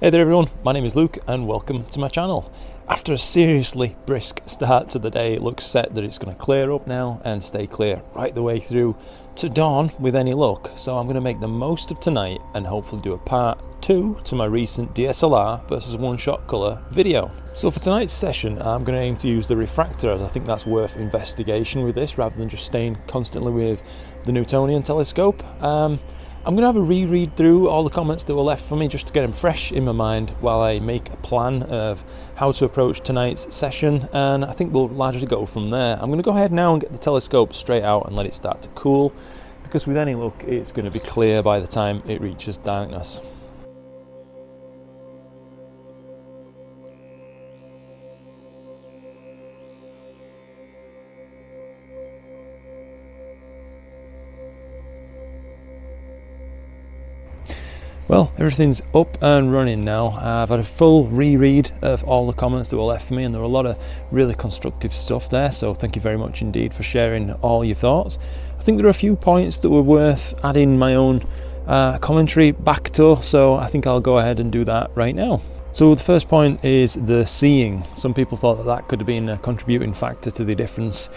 Hey there everyone, my name is Luke and welcome to my channel. After a seriously brisk start to the day, it looks set that it's going to clear up now and stay clear right the way through to dawn with any luck. So I'm going to make the most of tonight and hopefully do a part 2 to my recent DSLR versus one-shot colour video. So for tonight's session, I'm going to aim to use the refractor as I think that's worth investigation with this rather than just staying constantly with the Newtonian telescope. I'm going to have a reread through all the comments that were left for me just to get them fresh in my mind while I make a plan of how to approach tonight's session, and I think we'll largely go from there. I'm going to go ahead now and get the telescope straight out and let it start to cool, because with any luck it's going to be clear by the time it reaches darkness. Well, everything's up and running now. I've had a full reread of all the comments that were left for me, and there were a lot of really constructive stuff there, so thank you very much indeed for sharing all your thoughts. I think there are a few points that were worth adding my own commentary back to, so I think I'll go ahead and do that right now. So the first point is the seeing. Some people thought that that could have been a contributing factor to the difference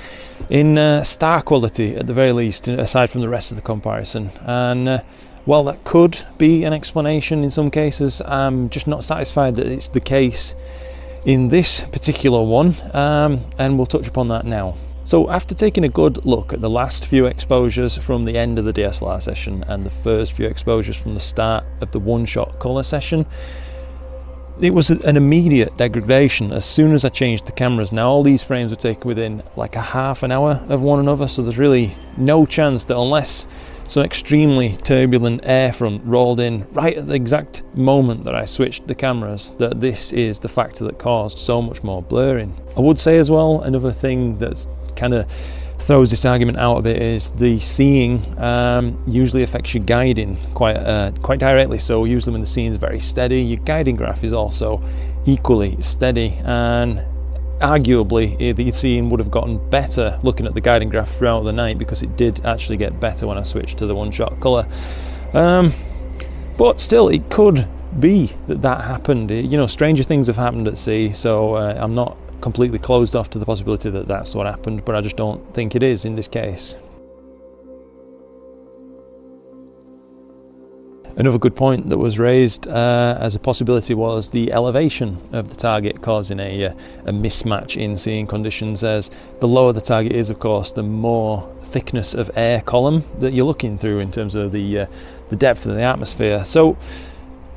in star quality, at the very least, aside from the rest of the comparison. And while that could be an explanation in some cases, I'm just not satisfied that it's the case in this particular one, and we'll touch upon that now. So after taking a good look at the last few exposures from the end of the DSLR session and the first few exposures from the start of the one-shot colour session, it was an immediate degradation as soon as I changed the cameras. Now all these frames were taken within like a half an hour of one another, so there's really no chance that unless some extremely turbulent air front rolled in right at the exact moment that I switched the cameras, that this is the factor that caused so much more blurring. I would say as well, another thing that's kind of throws this argument out a bit is the seeing usually affects your guiding quite directly. So usually when the seeing is very steady, your guiding graph is also equally steady, and arguably the seeing would have gotten better looking at the guiding graph throughout the night, because it did actually get better when I switched to the one-shot colour. But still, it could be that that happened. You know, stranger things have happened at sea, so I'm not completely closed off to the possibility that that's what happened, but I just don't think it is in this case. Another good point that was raised as a possibility was the elevation of the target causing a mismatch in seeing conditions, as the lower the target is, of course, the more thickness of air column that you're looking through in terms of the depth of the atmosphere. So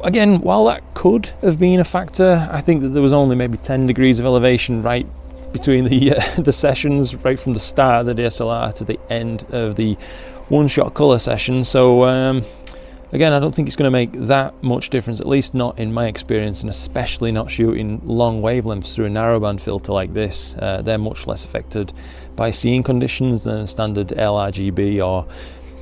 again, while that could have been a factor, I think that there was only maybe 10 degrees of elevation right between the sessions, right from the start of the DSLR to the end of the one-shot colour session. So again, I don't think it's going to make that much difference, at least not in my experience, and especially not shooting long wavelengths through a narrowband filter like this. They're much less affected by seeing conditions than standard LRGB or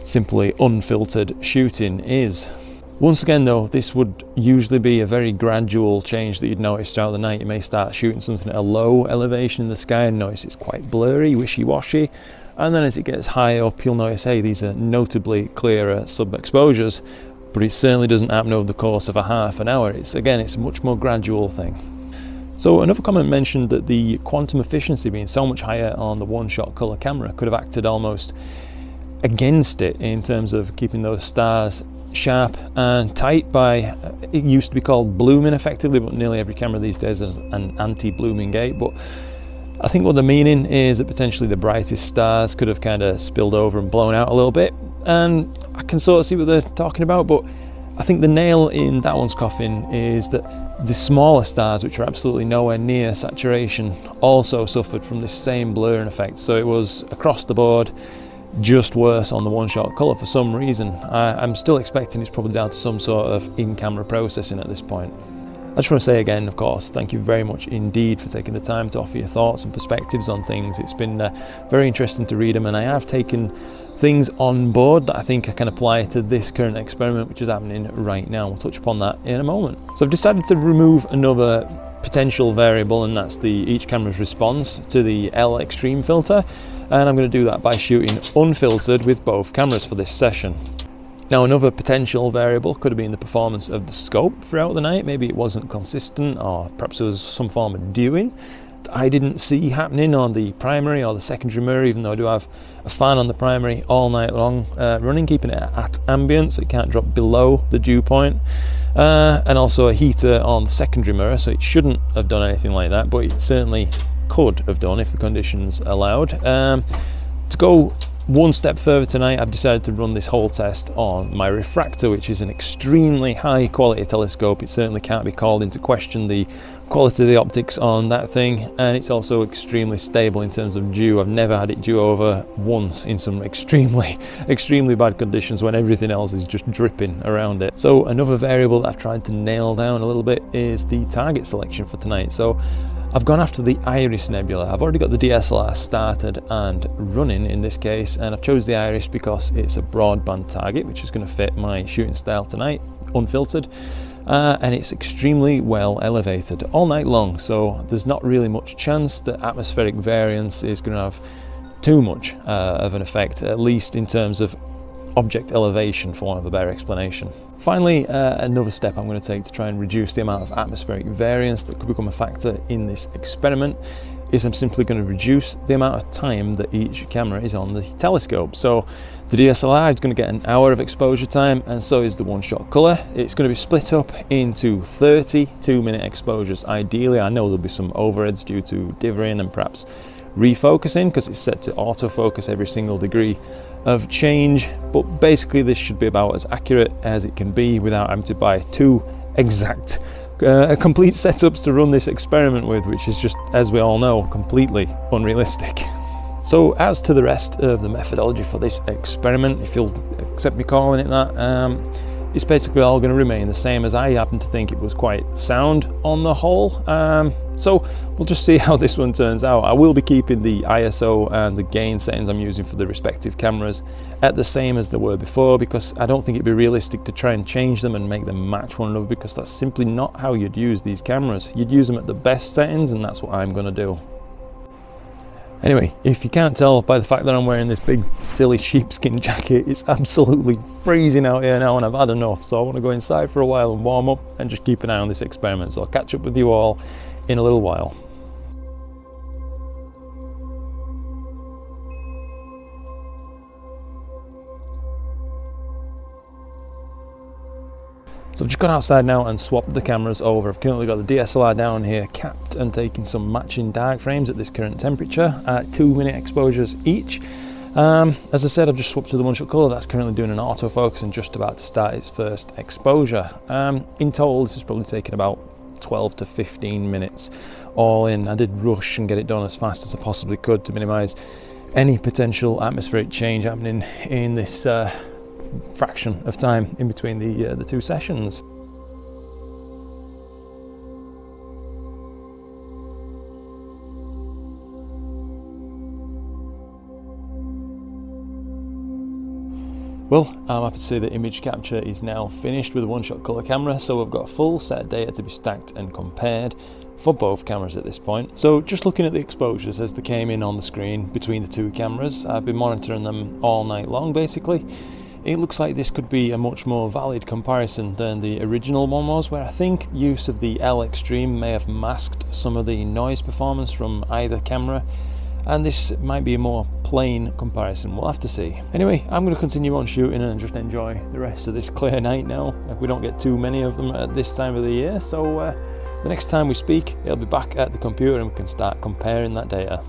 simply unfiltered shooting is. Once again though, this would usually be a very gradual change that you'd notice throughout the night. You may start shooting something at a low elevation in the sky and notice it's quite blurry, wishy-washy. And then as it gets high up, you'll notice, hey, these are notably clearer sub-exposures, but it certainly doesn't happen over the course of a half an hour. It's a much more gradual thing. So another comment mentioned that the quantum efficiency being so much higher on the one-shot colour camera could have acted almost against it in terms of keeping those stars sharp and tight by, it used to be called blooming effectively, but nearly every camera these days has an anti-blooming gate. But I think what they're meaning is that potentially the brightest stars could have kind of spilled over and blown out a little bit, and I can sort of see what they're talking about, but I think the nail in that one's coffin is that the smaller stars, which are absolutely nowhere near saturation, also suffered from this same blurring effect. So it was across the board just worse on the one-shot colour for some reason. I'm still expecting it's probably down to some sort of in-camera processing at this point. I just want to say again, of course, thank you very much indeed for taking the time to offer your thoughts and perspectives on things. It's been very interesting to read them, and I have taken things on board that I think I can apply to this current experiment which is happening right now. We'll touch upon that in a moment. So I've decided to remove another potential variable, and that's each camera's response to the L-Extreme filter, and I'm going to do that by shooting unfiltered with both cameras for this session. Now another potential variable could have been the performance of the scope throughout the night. Maybe it wasn't consistent, or perhaps there was some form of dewing that I didn't see happening on the primary or the secondary mirror, even though I do have a fan on the primary all night long running, keeping it at ambient so it can't drop below the dew point, and also a heater on the secondary mirror, so it shouldn't have done anything like that, but it certainly could have done if the conditions allowed. To go one step further tonight, I've decided to run this whole test on my refractor, which is an extremely high quality telescope. It certainly can't be called into question, the quality of the optics on that thing, and it's also extremely stable in terms of dew. I've never had it dew over once in some extremely bad conditions when everything else is just dripping around it. So another variable that I've tried to nail down a little bit is the target selection for tonight. So I've gone after the Iris Nebula. I've already got the DSLR started and running in this case, and I've chosen the Iris because it's a broadband target, which is going to fit my shooting style tonight, unfiltered, and it's extremely well elevated all night long, so there's not really much chance that atmospheric variance is going to have too much of an effect, at least in terms of object elevation, for want of a better explanation. Finally, another step I'm going to take to try and reduce the amount of atmospheric variance that could become a factor in this experiment is I'm simply going to reduce the amount of time that each camera is on the telescope. So the DSLR is going to get an hour of exposure time, and so is the one-shot colour. It's going to be split up into 30 two-minute exposures ideally. I know there'll be some overheads due to dithering and perhaps refocusing because it's set to autofocus every single degree of change, but basically this should be about as accurate as it can be without having to buy two exact complete setups to run this experiment with, which is just, as we all know, completely unrealistic. So as to the rest of the methodology for this experiment, if you'll accept me calling it that, it's basically all going to remain the same, as I happen to think it was quite sound on the whole. So we'll just see how this one turns out. I will be keeping the ISO and the gain settings I'm using for the respective cameras at the same as they were before, because I don't think it'd be realistic to try and change them and make them match one another, because that's simply not how you'd use these cameras. You'd use them at the best settings, and that's what I'm going to do. Anyway, if you can't tell by the fact that I'm wearing this big silly sheepskin jacket, it's absolutely freezing out here now and I've had enough, so I want to go inside for a while and warm up and just keep an eye on this experiment. So I'll catch up with you all in a little while. So I've just gone outside now and swapped the cameras over. I've currently got the DSLR down here capped and taking some matching dark frames at this current temperature at 2-minute exposures each. As I said, I've just swapped to the one-shot colour. That's currently doing an autofocus and just about to start its first exposure. In total, this has probably taken about 12 to 15 minutes all in. I did rush and get it done as fast as I possibly could to minimise any potential atmospheric change happening in this fraction of time in between the two sessions. Well, I'm happy to say that image capture is now finished with a one-shot colour camera, so we've got a full set of data to be stacked and compared for both cameras at this point. So just looking at the exposures as they came in on the screen between the two cameras, I've been monitoring them all night long basically. It looks like this could be a much more valid comparison than the original one was, where I think use of the L-Extreme may have masked some of the noise performance from either camera, and this might be a more plain comparison. We'll have to see. Anyway, I'm going to continue on shooting and just enjoy the rest of this clear night now. We don't get too many of them at this time of the year, so the next time we speak, it'll be back at the computer and we can start comparing that data.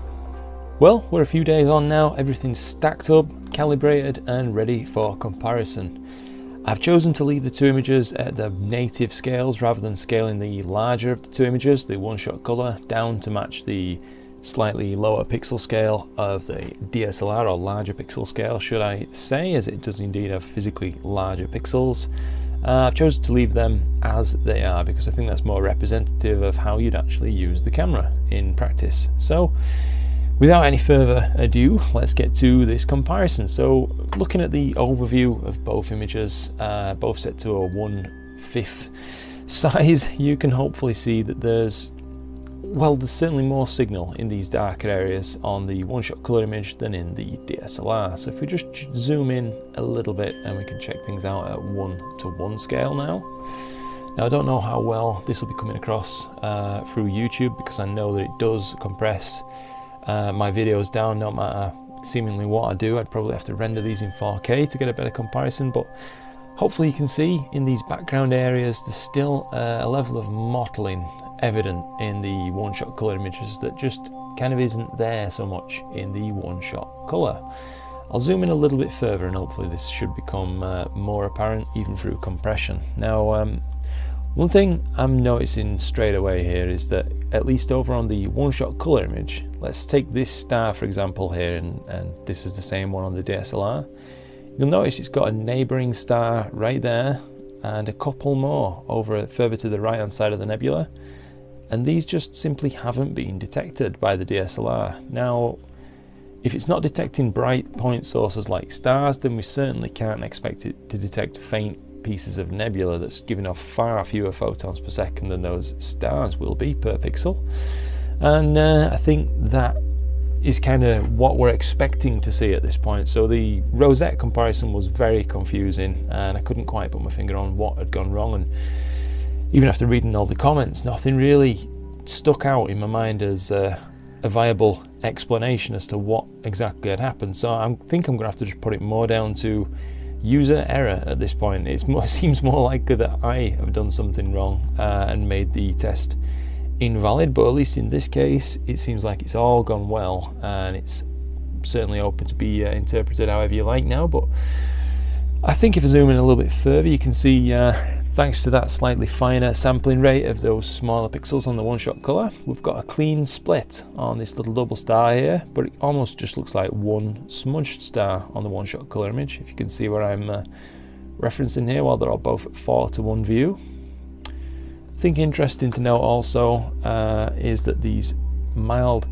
Well, we're a few days on now, everything's stacked up, calibrated and ready for comparison. I've chosen to leave the two images at the native scales rather than scaling the larger of the two images, the one-shot colour, down to match the slightly lower pixel scale of the DSLR, or larger pixel scale should I say, as it does indeed have physically larger pixels. I've chosen to leave them as they are because I think that's more representative of how you'd actually use the camera in practice. So, without any further ado, let's get to this comparison. So looking at the overview of both images, both set to a 1/5 size, you can hopefully see that there's Well, there's certainly more signal in these darker areas on the one-shot color image than in the DSLR. So if we just zoom in a little bit, and we can check things out at 1:1 scale now. Now, I don't know how well this will be coming across through YouTube, because I know that it does compress my videos down, no matter seemingly what I do. I'd probably have to render these in 4K to get a better comparison, but hopefully you can see in these background areas there's still a level of mottling evident in the one-shot colour images that just kind of isn't there so much in the one-shot colour. I'll zoom in a little bit further and hopefully this should become more apparent even through compression. Now one thing I'm noticing straight away here is that at least over on the one-shot colour image, let's take this star for example here, and this is the same one on the DSLR. You'll notice it's got a neighbouring star right there and a couple more over further to the right hand side of the nebula, and these just simply haven't been detected by the DSLR. Now, if it's not detecting bright point sources like stars, then we certainly can't expect it to detect faint pieces of nebula that's giving off far fewer photons per second than those stars will be per pixel. And I think that is kind of what we're expecting to see at this point. So the Rosette comparison was very confusing and I couldn't quite put my finger on what had gone wrong, and even after reading all the comments, nothing really stuck out in my mind as a viable explanation as to what exactly had happened. So I think I'm gonna have to just put it more down to user error at this point. It seems more likely that I have done something wrong and made the test invalid, but at least in this case it seems like it's all gone well, and it's certainly open to be interpreted however you like now. But I think if I zoom in a little bit further, you can see thanks to that slightly finer sampling rate of those smaller pixels on the one-shot colour, we've got a clean split on this little double star here, but it almost just looks like one smudged star on the one-shot colour image, if you can see where I'm referencing here, while they're all both at 4:1 view. I think interesting to note also is that these mild,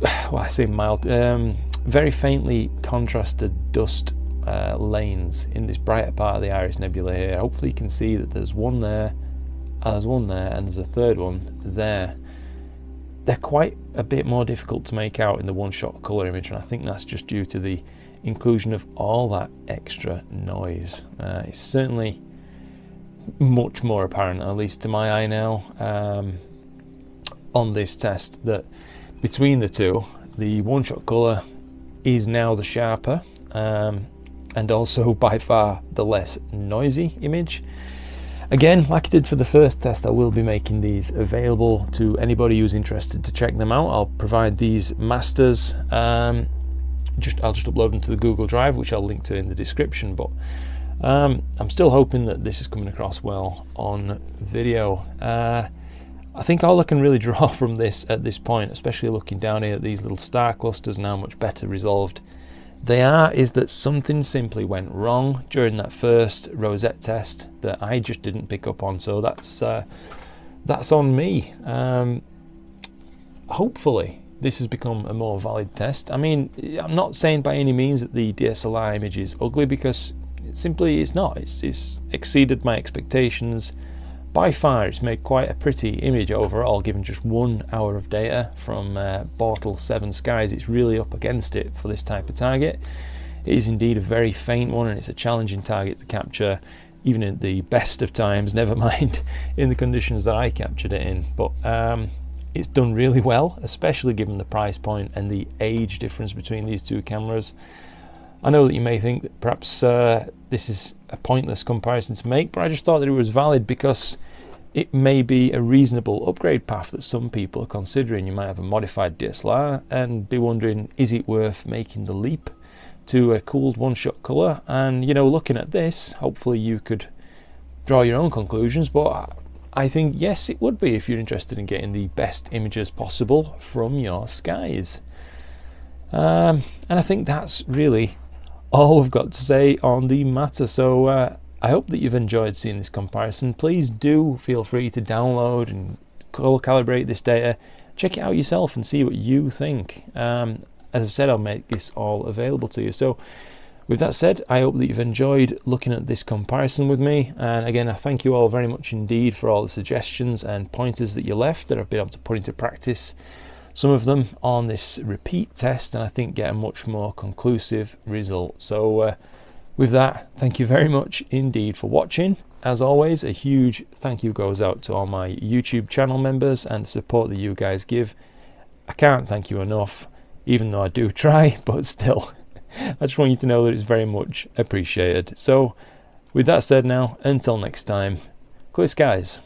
well, I say mild, very faintly contrasted dust lanes in this brighter part of the Iris Nebula here. Hopefully you can see that there's one there, and there's a third one there. They're quite a bit more difficult to make out in the one-shot colour image, and I think that's just due to the inclusion of all that extra noise. It's certainly much more apparent, at least to my eye now, on this test, that between the two, the one-shot colour is now the sharper and also by far the less noisy image. Again, like I did for the first test, I will be making these available to anybody who's interested to check them out. I'll provide these masters, I'll just upload them to the Google Drive, which I'll link to in the description. But I'm still hoping that this is coming across well on video. I think all I can really draw from this at this point, especially looking down here at these little star clusters and how much better resolved they are, is that something simply went wrong during that first Rosette test that I just didn't pick up on. So that's on me. Hopefully this has become a more valid test. I mean, I'm not saying by any means that the DSLR image is ugly, because simply it's not. It's exceeded my expectations by far. It's made quite a pretty image overall, given just 1 hour of data from Bortle 7 skies. It's really up against it for this type of target. It is indeed a very faint one, and it's a challenging target to capture, even at the best of times, never mind in the conditions that I captured it in. But it's done really well, especially given the price point and the age difference between these two cameras. I know that you may think that perhaps this is a pointless comparison to make, but I just thought that it was valid because it may be a reasonable upgrade path that some people are considering. You might have a modified DSLR and be wondering, is it worth making the leap to a cooled one-shot colour? And, you know, looking at this, hopefully you could draw your own conclusions, but I think, yes, it would be if you're interested in getting the best images possible from your skies. And I think that's really all I've got to say on the matter. So I hope that you've enjoyed seeing this comparison. Please do feel free to download and calibrate this data, check it out yourself and see what you think. As I've said, I'll make this all available to you. So With that said, I hope that you've enjoyed looking at this comparison with me, and again I thank you all very much indeed for all the suggestions and pointers that you left that I've been able to put into practice, some of them on this repeat test, and I think get a much more conclusive result. So with that, thank you very much indeed for watching. As always, a huge thank you goes out to all my YouTube channel members and the support that you guys give. I can't thank you enough, even though I do try, but still. I just want you to know that it's very much appreciated. So, with that said now, until next time, clear skies.